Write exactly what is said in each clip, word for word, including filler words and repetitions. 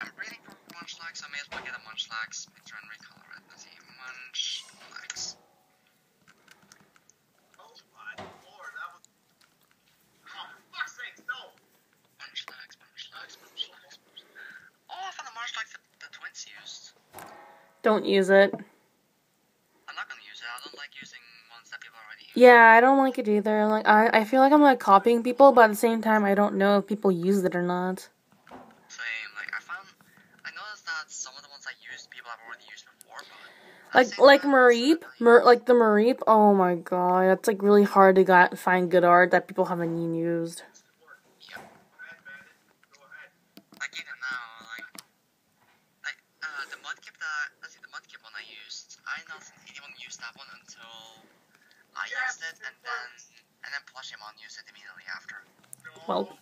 I'm breathing for Munchlax, I may as well get a Munchlax picture and recolor it. Let's see, Munchlax. Oh my lord, that was... Oh, for fuck's sake, no! Munchlax, Munchlax, Munchlax, Munchlax. Oh, I found the Munchlax that the twins used. Don't use it. I'm not gonna use it, I don't like using ones that people already use. Yeah, I don't like it either. Like, I, I feel like I'm like copying people, but at the same time, I don't know if people use it or not. Like, like Mareep, Mer, like the Mareep, oh my god, that's like really hard to got, find good art that people haven't even used. Yeah. Go ahead, go ahead. Like even now, like, like uh, the Mudkip that, let's see, the Mudkip one I used, I did not see anyone use that one until I yes, used it, and it then, and then Plushimon used it immediately after. Well,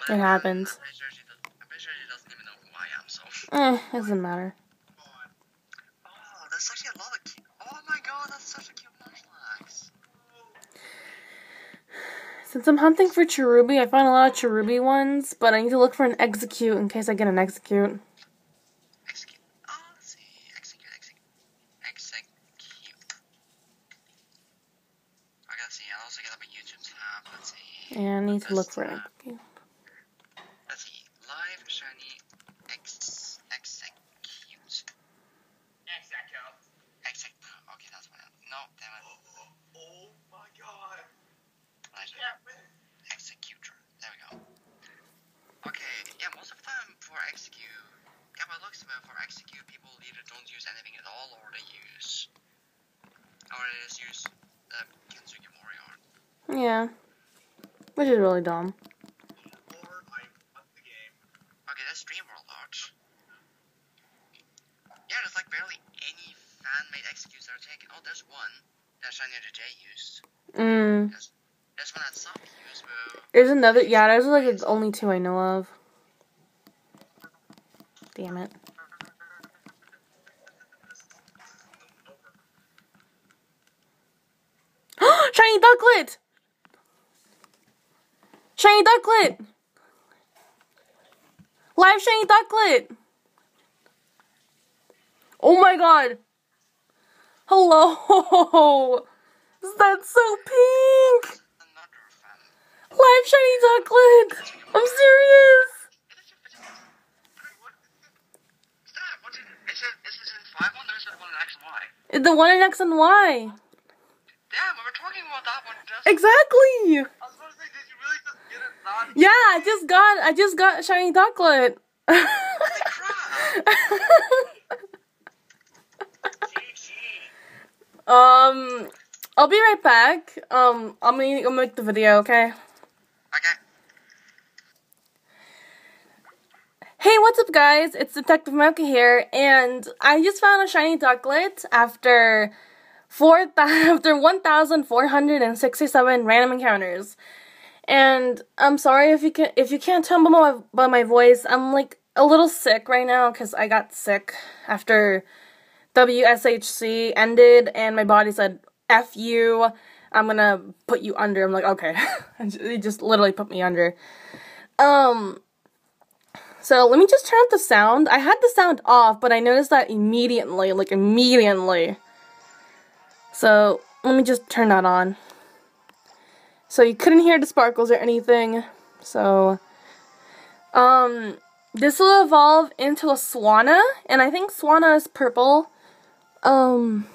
but it happens. I'm pretty, sure she does, I'm pretty sure she doesn't even know who I am, so. Eh, it doesn't matter. That's actually a lot of cute. Oh my god, that's such a cute Munchlax. Since I'm hunting for Cherubi, I find a lot of Cherubi ones, but I need to look for an Execute in case I get an Execute. Execute. Oh, let's see. Execute, Execute. Execute. I gotta see. I also gotta have a YouTube tab. Let's see. Yeah, I need to look for an Execute. Let's see. Live shiny X. Execute. Okay, that's what I have. No, damn it. Oh, oh my god. Yeah. Executor. There we go. Okay, yeah, most of the time for execute, yeah, but it looks like for execute, people either don't use anything at all, or they use, or they just use the uh, Kensuke Mori art. Yeah. Which is really dumb. Or I cut the game. Okay, that's Dreamworld art. Yeah, there's like barely any fan-made executes that are taken. Oh, there's one that Shiny J J used. Mm. There's, there's one that Sophie used, bro. There's another, yeah, there's like the only two I know of. Damn it. Shiny Ducklett! Shiny Ducklett! Live Shiny Ducklett! Oh my god! Hello! That's so pink! Live Shiny Ducklett! I'm serious! The one in X and Y! Damn, we were talking about that one just... Exactly! I was gonna say, did you really just get it not? Yeah, I just got, I just got Shiny Ducklett! Holy crap! Um, I'll be right back. Um, I'm gonna go make the video, okay? Okay. Hey, what's up, guys? It's Detective Mocha here, and I just found a Shiny Ducklett after four after one thousand four hundred sixty-seven random encounters. And I'm sorry if you can if you can't tell by my, by my voice. I'm like a little sick right now because I got sick after W S H C ended, and my body said, F you, I'm gonna put you under. I'm like, okay. They just literally put me under. Um, so let me just turn up the sound. I had the sound off, but I noticed that immediately, like immediately. So let me just turn that on. So you couldn't hear the sparkles or anything. So, um, this will evolve into a Swanna, and I think Swanna is purple. Um,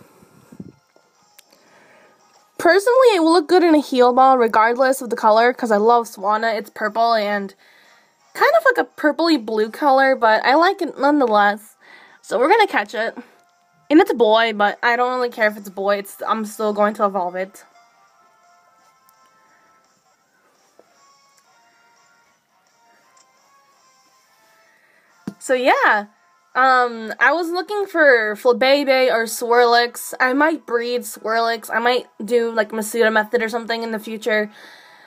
personally, it will look good in a heel ball regardless of the color, because I love Swanna. It's purple and kind of like a purpley blue color, but I like it nonetheless. So we're going to catch it. And it's a boy, but I don't really care if it's a boy. It's, I'm still going to evolve it. So yeah, um, I was looking for Flabebe or Swirlix. I might breed Swirlix. I might do like Masuda method or something in the future.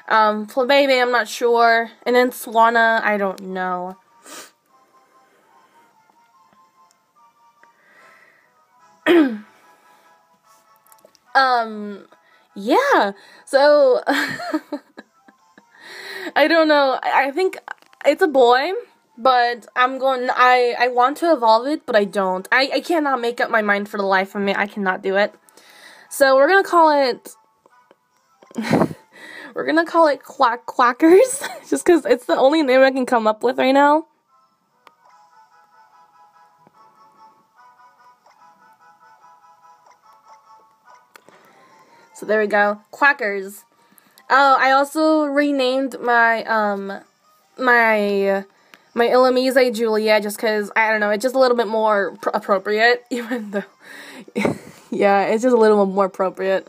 Um, Flabebe, I'm not sure. And then Swanna, I don't know. um, yeah, so, I don't know. I, I think it's a boy. But I'm going, I, I want to evolve it, but I don't. I, I cannot make up my mind for the life of me. I cannot do it. So we're going to call it, we're going to call it Quack Quackers. Just because it's the only name I can come up with right now. So there we go. Quackers. Oh, I also renamed my, um, my... my Illumise Julia, just because, I don't know, it's just a little bit more pr appropriate, even though, yeah, it's just a little more appropriate.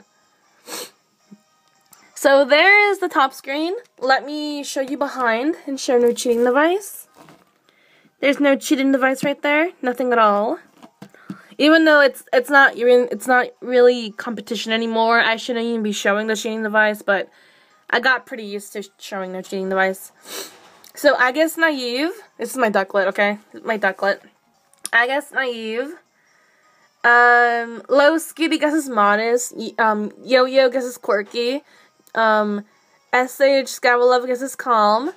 So there is the top screen. Let me show you behind and show no cheating device. There's no cheating device right there, nothing at all. Even though it's it's not even it's not really competition anymore, I shouldn't even be showing the cheating device, but I got pretty used to showing no cheating device. So, I guess naive. This is my Ducklett, okay? My Ducklett. I guess naive. Um, low Scooby guesses modest. Um, Yo Yo guesses quirky. Um, S H Scavalove guesses calm.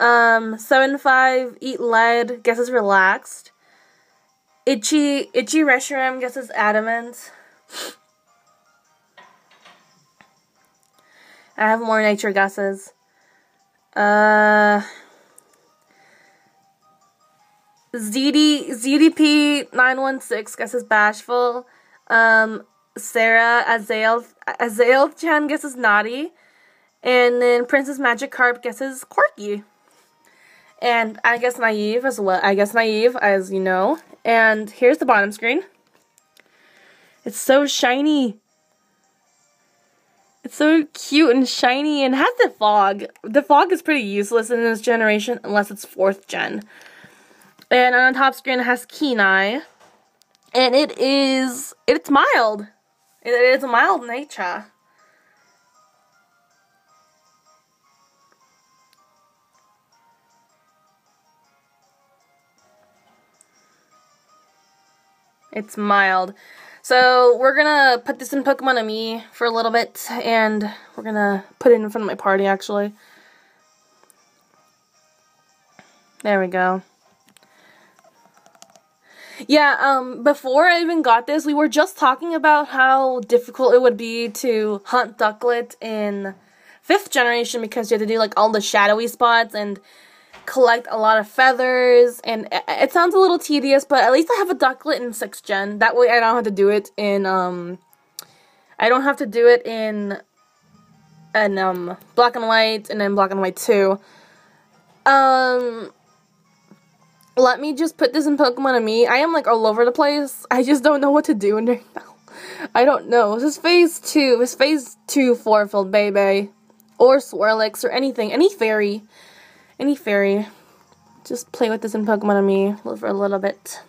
Um, seven five Eat Lead guesses relaxed. Itchy Itchy Reshiram guesses adamant. I have more nature guesses. Uh. Z D, Z D P nine one six guesses bashful. Um, Sarah Azael, Azael Chan guesses naughty. And then Princess Magikarp guesses quirky. And I guess naive as well. I guess naive, as you know. And here's the bottom screen. It's so shiny. It's so cute and shiny and has the fog. The fog is pretty useless in this generation unless it's fourth gen. And on the top screen it has Kenai. And it is, it's mild. It is a mild nature. It's mild. So we're gonna put this in Pokemon Amie for a little bit. And we're gonna put it in front of my party actually. There we go. Yeah, um, before I even got this, we were just talking about how difficult it would be to hunt Ducklett in fifth generation because you have to do, like, all the shadowy spots and collect a lot of feathers, and it sounds a little tedious, but at least I have a Ducklett in sixth gen. That way I don't have to do it in, um, I don't have to do it in, in, um, Black and White, and then Black and White two. Um... Let me just put this in Pokemon Amie. I am like all over the place. I just don't know what to do in there now. I don't know. This is phase two. This is phase two for Flabebe. Or Swirlix or anything. Any fairy. Any fairy. Just play with this in Pokemon Amie for a little bit.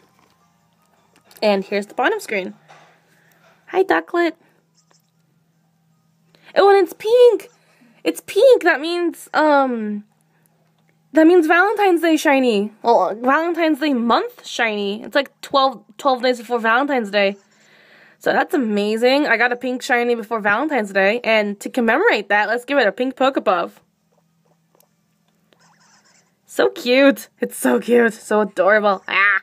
And here's the bottom screen. Hi, Ducklett. Oh, and it's pink! It's pink! That means, um... that means Valentine's Day shiny. Well, Valentine's Day month shiny. It's like twelve, twelve days before Valentine's Day. So that's amazing. I got a pink shiny before Valentine's Day. And to commemorate that, let's give it a pink Pokepuff. So cute. It's so cute. So adorable. Ah!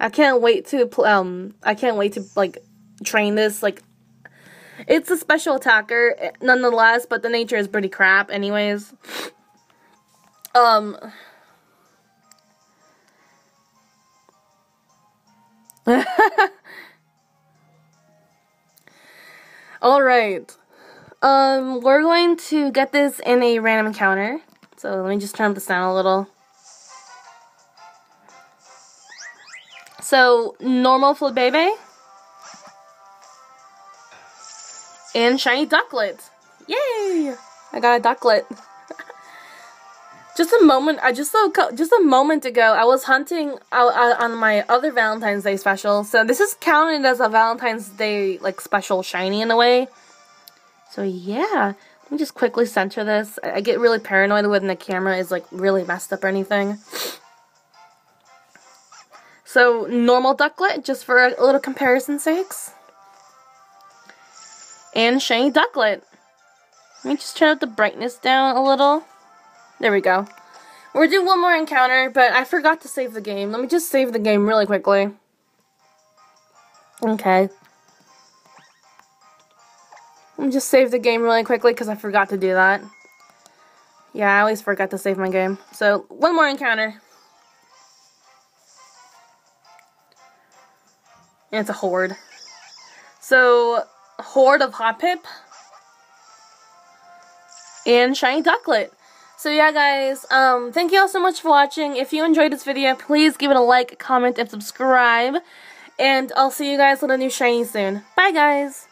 I can't wait to, um, I can't wait to, like, train this. Like, it's a special attacker, nonetheless, but the nature is pretty crap anyways. Um, alright, um, we're going to get this in a random encounter, so let me just turn up the sound a little. So, normal Flabebe, and shiny Ducklett, yay, I got a Ducklett. Just a moment, I just so just a moment ago, I was hunting out, out on my other Valentine's Day special. So this is counted as a Valentine's Day like special shiny in a way. So yeah, let me just quickly center this. I, I get really paranoid when the camera is like really messed up or anything. So normal Ducklett, just for a little comparison's sakes, and shiny Ducklett. Let me just turn up the brightness down a little. There we go. We're doing one more encounter, but I forgot to save the game. Let me just save the game really quickly. Okay. Let me just save the game really quickly because I forgot to do that. Yeah, I always forgot to save my game. So, one more encounter. And it's a horde. So, horde of Hoppip. And shiny Ducklett. So yeah guys, um, thank you all so much for watching. If you enjoyed this video, please give it a like, comment, and subscribe. And I'll see you guys with a new shiny soon. Bye guys!